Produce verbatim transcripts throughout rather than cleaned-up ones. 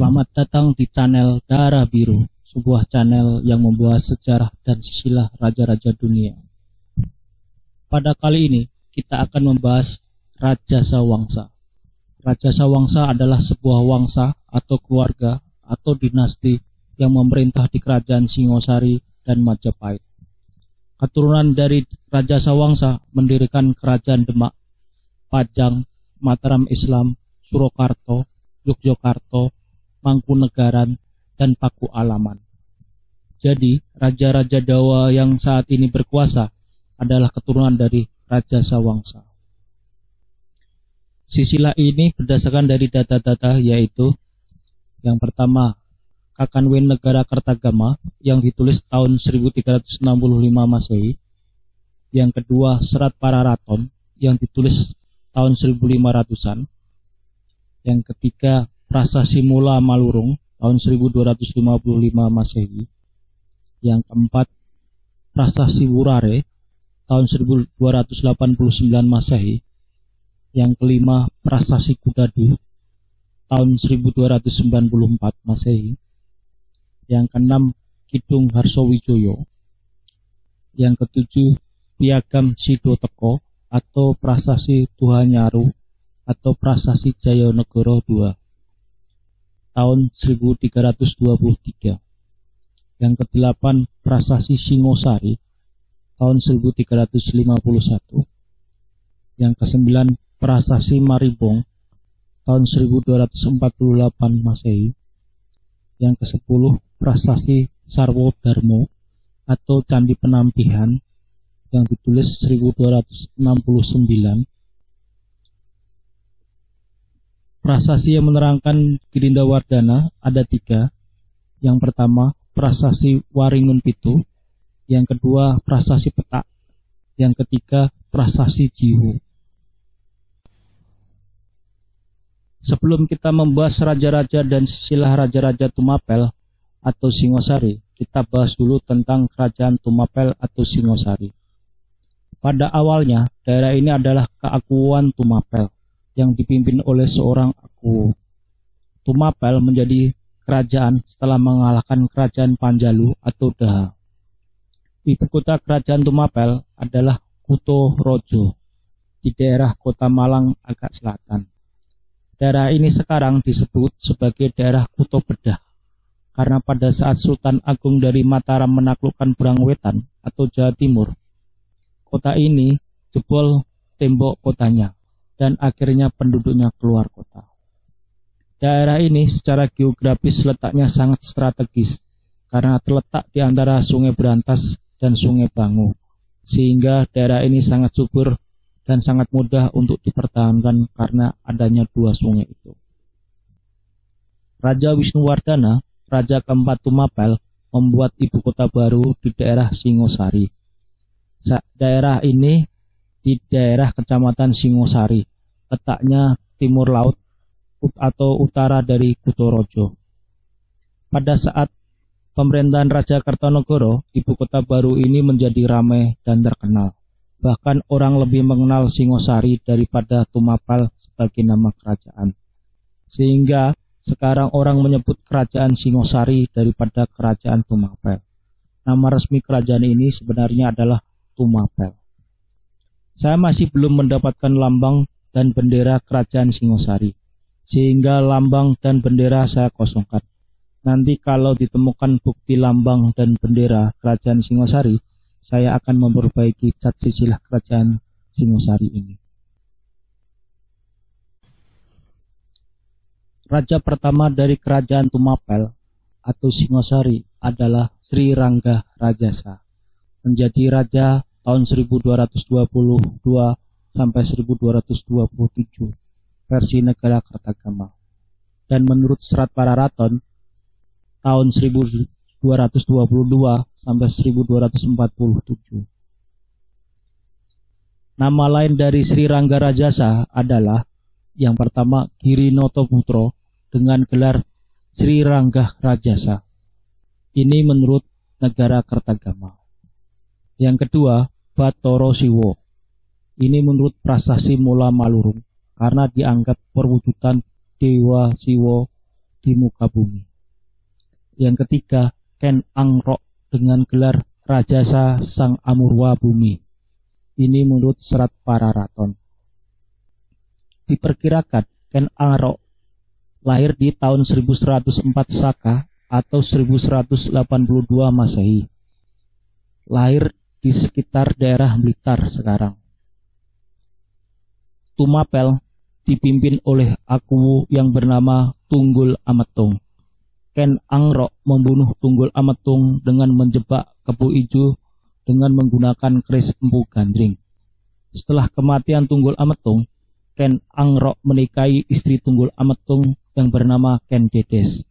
Selamat datang di channel Darah Biru, sebuah channel yang membahas sejarah dan silsilah raja-raja dunia. Pada kali ini, kita akan membahas Rajasa Wangsa. Rajasa Wangsa adalah sebuah wangsa atau keluarga atau dinasti yang memerintah di kerajaan Singhasari dan Majapahit. Keturunan dari Rajasa Wangsa mendirikan kerajaan Demak, Pajang, Mataram Islam, Surakarta, Yogyakarta, Pangkunegaran, dan Paku Alaman. Jadi, raja-raja Dawa yang saat ini berkuasa adalah keturunan dari Rajasa Wangsa. Silsilah ini berdasarkan dari data-data, yaitu yang pertama, Kakawin Nagarakertagama yang ditulis tahun seribu tiga ratus enam puluh lima Masehi, yang kedua Serat Pararaton yang ditulis tahun seribu lima ratusan, yang ketiga Prasasti Mula Malurung tahun seribu dua ratus lima puluh lima Masehi. Yang keempat Prasasti Burare tahun seribu dua ratus delapan puluh sembilan Masehi. Yang kelima Prasasti Kudadu tahun seribu dua ratus sembilan puluh empat Masehi. Yang keenam Kidung Harsowijoyo. Yang ketujuh Piagam Sidoteko atau Prasasti Tuhanyaru atau Prasasti Jayanegara dua tahun seribu tiga ratus dua puluh tiga. Yang kedelapan Prasasti Singhasari tahun seribu tiga ratus lima puluh satu. Yang kesembilan Prasasti Maribong tahun seribu dua ratus empat puluh delapan Masehi. Yang kesepuluh Prasasti Sarwodarmo atau Candi Penampihan yang ditulis seribu dua ratus enam puluh sembilan. Prasasti yang menerangkan Wisnuwardana ada tiga. Yang pertama, Prasasti Waringun Pitu. Yang kedua, Prasasti Petak. Yang ketiga, Prasasti Jiwo. Sebelum kita membahas raja-raja dan silsilah raja-raja Tumapel atau Singhasari, kita bahas dulu tentang kerajaan Tumapel atau Singhasari. Pada awalnya, daerah ini adalah keakuan Tumapel yang dipimpin oleh seorang aku. Tumapel menjadi kerajaan setelah mengalahkan kerajaan Panjalu atau Daha. Ibu kota kerajaan Tumapel adalah Kuto Rojo di daerah kota Malang agak selatan. Daerah ini sekarang disebut sebagai daerah Kuto Bedah karena pada saat Sultan Agung dari Mataram menaklukkan Berangwetan atau Jawa Timur, kota ini jebol tembok kotanya dan akhirnya penduduknya keluar kota. Daerah ini secara geografis letaknya sangat strategis karena terletak di antara Sungai Berantas dan Sungai Bangu, sehingga daerah ini sangat subur dan sangat mudah untuk dipertahankan karena adanya dua sungai itu. Raja Wisnuwardana, raja keempat Tumapel, membuat ibu kota baru di daerah Singhasari. Daerah ini di daerah Kecamatan Singhasari, letaknya timur laut atau utara dari Kuto Rojo. Pada saat pemerintahan Raja Kertanegara, ibu kota baru ini menjadi ramai dan terkenal. Bahkan orang lebih mengenal Singhasari daripada Tumapel sebagai nama kerajaan. Sehingga sekarang orang menyebut kerajaan Singhasari daripada kerajaan Tumapel. Nama resmi kerajaan ini sebenarnya adalah Tumapel. Saya masih belum mendapatkan lambang dan bendera kerajaan Singhasari, sehingga lambang dan bendera saya kosongkan. Nanti kalau ditemukan bukti lambang dan bendera kerajaan Singhasari, saya akan memperbaiki cat silsilah kerajaan Singhasari ini. Raja pertama dari kerajaan Tumapel atau Singhasari adalah Sri Rangga Rajasa, menjadi raja tahun seribu dua ratus dua puluh dua sampai seribu dua ratus dua puluh tujuh versi Nagarakertagama, dan menurut Serat Pararaton tahun seribu dua ratus dua puluh dua sampai seribu dua ratus empat puluh tujuh. Nama lain dari Sri Rangga Rajasa adalah yang pertama Girinoto Putra dengan gelar Sri Rangga Rajasa. Ini menurut Nagarakertagama. Yang kedua Batoro Siwo, ini menurut Prasasti Mula Malurung karena dianggap perwujudan Dewa Siwo di muka bumi. Yang ketiga, Ken Angrok dengan gelar Rajasa Sang Amurwa Bumi. Ini menurut Serat Pararaton. Diperkirakan Ken Angrok lahir di tahun seribu seratus empat Saka atau seribu seratus delapan puluh dua Masehi. Lahir di sekitar daerah Blitar sekarang. Tumapel dipimpin oleh aku yang bernama Tunggul Ametung. Ken Angrok membunuh Tunggul Ametung dengan menjebak kebu ijo dengan menggunakan keris empu gandring. Setelah kematian Tunggul Ametung, Ken Angrok menikahi istri Tunggul Ametung yang bernama Ken Dedes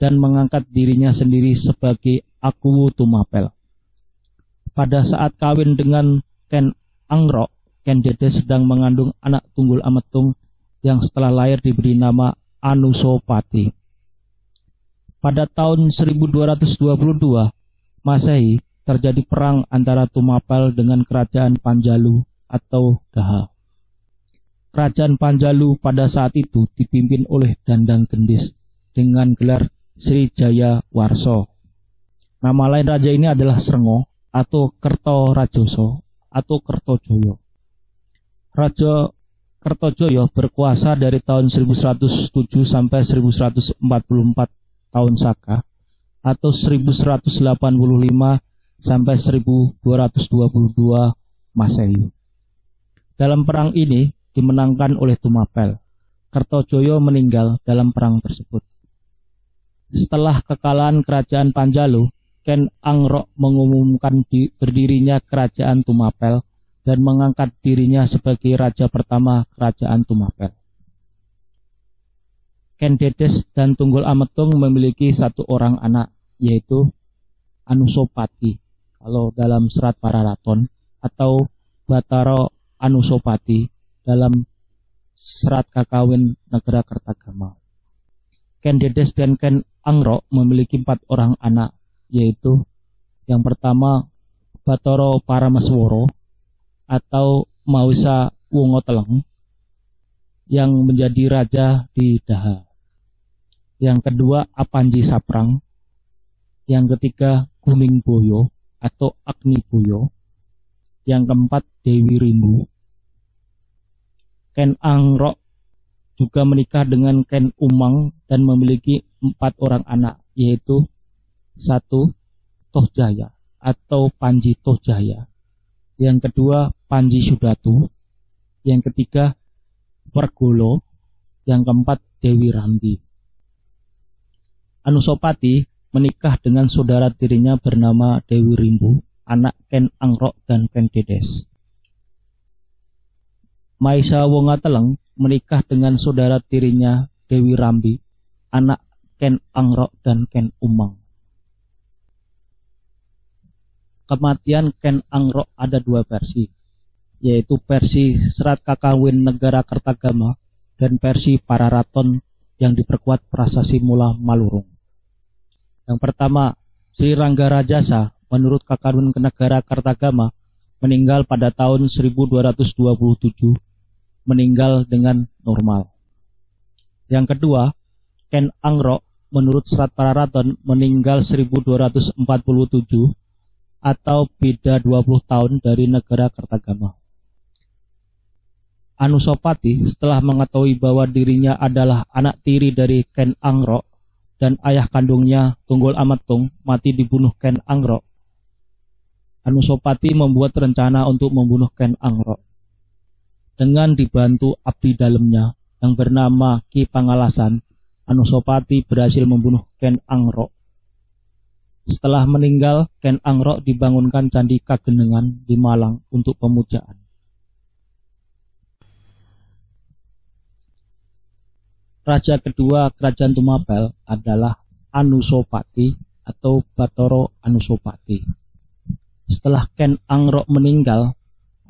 dan mengangkat dirinya sendiri sebagai Aku Tumapel. Pada saat kawin dengan Ken Angrok, Ken Dedes sedang mengandung anak Tunggul Ametung yang setelah lahir diberi nama Anusapati. Pada tahun seribu dua ratus dua puluh dua Masehi terjadi perang antara Tumapel dengan Kerajaan Panjalu atau Daha. Kerajaan Panjalu pada saat itu dipimpin oleh Dandang Gendis dengan gelar Sri Jaya Warso. Nama lain raja ini adalah Srengo atau Kerto Rajoso atau Kertojoyo. Raja Kertojoyo berkuasa dari tahun seribu seratus tujuh sampai seribu seratus empat puluh empat tahun Saka atau seribu seratus delapan puluh lima sampai seribu dua ratus dua puluh dua Masehi. Dalam perang ini dimenangkan oleh Tumapel. Kertojoyo meninggal dalam perang tersebut. Setelah kekalahan Kerajaan Panjalu, Ken Angrok mengumumkan berdirinya Kerajaan Tumapel dan mengangkat dirinya sebagai raja pertama Kerajaan Tumapel. Ken Dedes dan Tunggul Ametung memiliki satu orang anak, yaitu Anusapati, kalau dalam Serat Pararaton, atau Batara Anusapati dalam Serat Kakawin Nagarakertagama. Ken Dedes dan Ken Angrok memiliki empat orang anak, yaitu yang pertama Batara Parameswara atau Mahesa Wongateleng yang menjadi raja di Daha. Yang kedua Apanji Saprang, yang ketiga Guming Boyo atau Agni Boyo, yang keempat Dewi Rimbu. Ken Angrok juga menikah dengan Ken Umang dan memiliki empat orang anak, yaitu satu Tohjaya atau Panji Tohjaya, yang kedua Panji Sudatu, yang ketiga Wergolo, yang keempat Dewi Rambi. Anusapati menikah dengan saudara tirinya bernama Dewi Rimbu, anak Ken Angrok dan Ken Dedes. Mahesa Wongateleng menikah dengan saudara tirinya Dewi Rambi, anak Ken Angrok dan Ken Umang. Kematian Ken Angrok ada dua versi, yaitu versi Serat Kakawin Nagarakertagama dan versi Pararaton yang diperkuat Prasasti Mula Malurung. Yang pertama, Sri Rangga Rajasa menurut Kakawin Nagarakertagama meninggal pada tahun seribu dua ratus dua puluh tujuh, meninggal dengan normal. Yang kedua, Ken Angrok menurut Serat Pararaton meninggal seribu dua ratus empat puluh tujuh atau beda dua puluh tahun dari Nagarakertagama. Anusapati setelah mengetahui bahwa dirinya adalah anak tiri dari Ken Angrok dan ayah kandungnya Tunggul Ametung mati dibunuh Ken Angrok, Anusapati membuat rencana untuk membunuh Ken Angrok dengan dibantu abdi dalamnya yang bernama Ki Pangalasan. Anusapati berhasil membunuh Ken Angrok. Setelah meninggal, Ken Angrok dibangunkan Candi Kagenengan di Malang untuk pemujaan. Raja kedua Kerajaan Tumapel adalah Anusapati atau Batara Anusapati. Setelah Ken Angrok meninggal,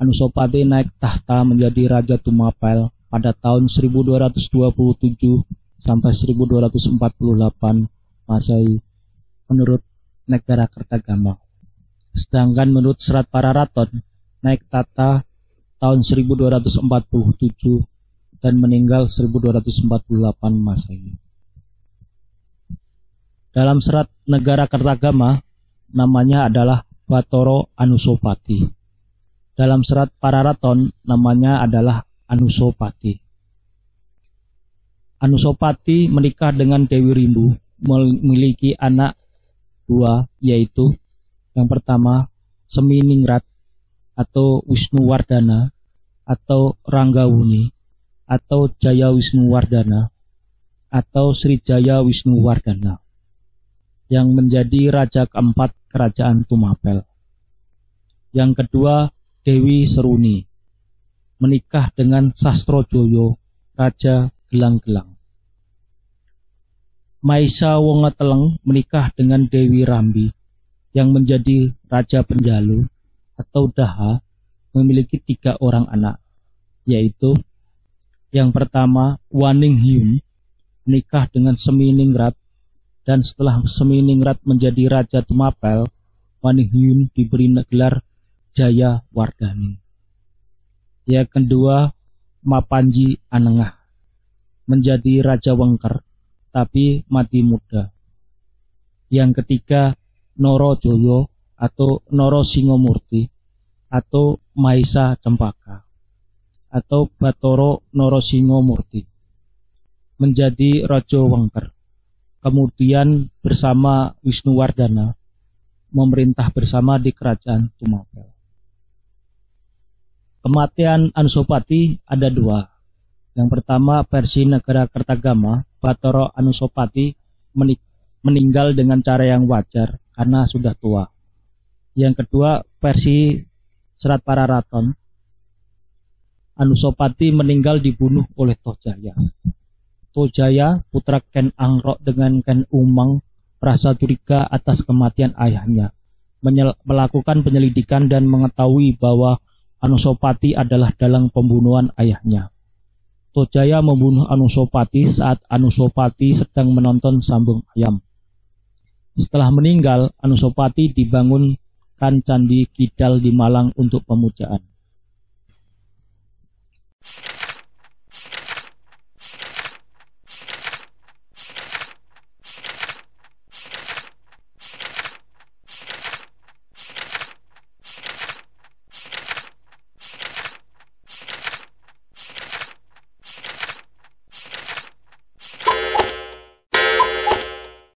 Anusapati naik tahta menjadi Raja Tumapel pada tahun seribu dua ratus dua puluh tujuh sampai seribu dua ratus empat puluh delapan Masehi menurut Nagarakertagama. Sedangkan menurut Serat Pararaton naik tahta tahun seribu dua ratus empat puluh tujuh dan meninggal seribu dua ratus empat puluh delapan Masehi. Dalam serat Nagarakertagama namanya adalah Batoro Anusapati. Dalam serat Pararaton namanya adalah Anusapati. Anusapati menikah dengan Dewi Rimbu, memiliki anak dua, yaitu yang pertama Seminingrat atau Wisnuwardana atau Ranggawuni atau Jaya Wisnuwardana atau Sri Jaya Wisnuwardana, yang menjadi raja keempat kerajaan Tumapel. Yang kedua, Dewi Seruni, menikah dengan Sastrojoyo, raja Gelang-Gelang. Mahesa Wongateleng menikah dengan Dewi Rambi, yang menjadi raja Penjalu atau Daha, memiliki tiga orang anak, yaitu yang pertama Waning Hyun, menikah dengan Seminingrat. Dan setelah Seminingrat menjadi Raja Tumapel, Waning Hyun diberi gelar Jaya Wardani. Yang kedua, Mapanji Anengah, menjadi Raja Wengker, tapi mati muda. Yang ketiga, Noro Joyo atau Noro Singomurti, atau Mahesa Cempaka, atau Batoro Noro Singomurti, menjadi Raja Wengker. Kemudian bersama Wisnuwardana memerintah bersama di kerajaan Tumapel. Kematian Anusapati ada dua. Yang pertama, versi Nagarakertagama, Batoro Anusapati meninggal dengan cara yang wajar karena sudah tua. Yang kedua, versi Serat Pararaton, Anusapati meninggal dibunuh oleh Tohjaya. Tohjaya, putra Ken Angrok dengan Ken Umang, merasa curiga atas kematian ayahnya, Menyel melakukan penyelidikan dan mengetahui bahwa Anusapati adalah dalang pembunuhan ayahnya. Tohjaya membunuh Anusapati saat Anusapati sedang menonton Sambung Ayam. Setelah meninggal, Anusapati dibangunkan Candi Kidal di Malang untuk pemujaan.